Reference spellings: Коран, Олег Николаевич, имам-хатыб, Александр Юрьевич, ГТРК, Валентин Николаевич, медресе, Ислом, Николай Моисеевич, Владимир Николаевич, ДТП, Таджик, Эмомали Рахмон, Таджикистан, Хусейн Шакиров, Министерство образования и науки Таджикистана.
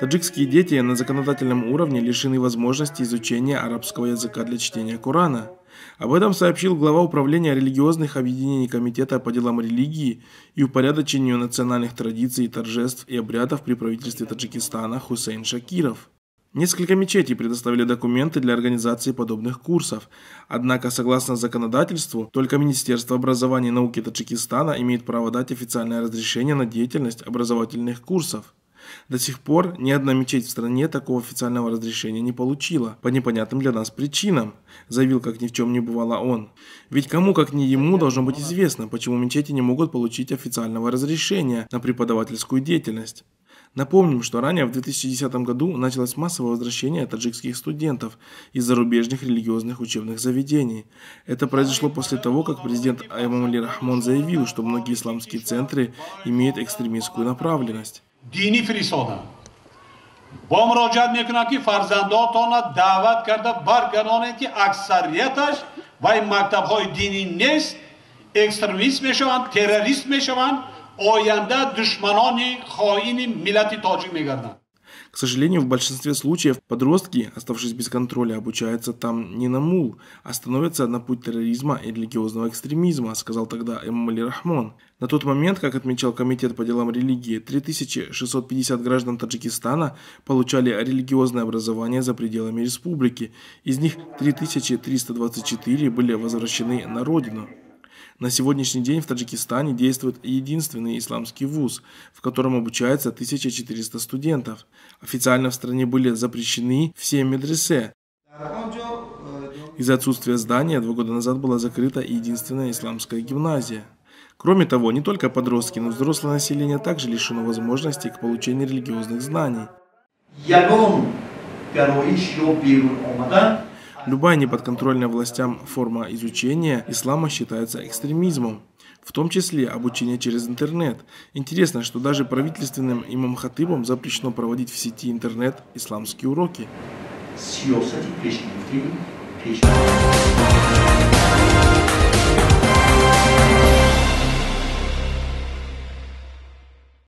Таджикские дети на законодательном уровне лишены возможности изучения арабского языка для чтения Корана. Об этом сообщил глава Управления религиозных объединений Комитета по делам религии и упорядочению национальных традиций, торжеств и обрядов при правительстве Таджикистана Хусейн Шакиров. Несколько мечетей предоставили документы для организации подобных курсов. Однако, согласно законодательству, только Министерство образования и науки Таджикистана имеет право дать официальное разрешение на деятельность образовательных курсов. До сих пор ни одна мечеть в стране такого официального разрешения не получила, по непонятным для нас причинам, заявил, как ни в чем не бывало, он. Ведь кому, как не ему, должно быть известно, почему мечети не могут получить официального разрешения на преподавательскую деятельность. Напомним, что ранее в 2010 году началось массовое возвращение таджикских студентов из зарубежных религиозных учебных заведений. Это произошло после того, как президент Эмомали Рахмон заявил, что многие исламские центры имеют экстремистскую направленность. دینی فریسودا با مراجعت میکنم که فرزنداتون را دعوت کرده برگردانند که اکثریتش و این مکتب‌های دینی نیست اکستریمیست میشوند تروریست میشوند آینده دشمنان خائن ملت تاجیک میگردند. К сожалению, в большинстве случаев подростки, оставшись без контроля, обучаются там не на мул, а становятся на путь терроризма и религиозного экстремизма, сказал тогда Эмомали Рахмон. На тот момент, как отмечал Комитет по делам религии, 3650 граждан Таджикистана получали религиозное образование за пределами республики. Из них 3324 были возвращены на родину. На сегодняшний день в Таджикистане действует единственный исламский вуз, в котором обучается 1400 студентов. Официально в стране были запрещены все медресе. Из-за отсутствия здания 2 года назад была закрыта единственная исламская гимназия. Кроме того, не только подростки, но и взрослое население также лишено возможности к получению религиозных знаний. Любая неподконтрольная властям форма изучения ислама считается экстремизмом, в том числе обучение через интернет. Интересно, что даже правительственным имам-хатыбам запрещено проводить в сети интернет исламские уроки.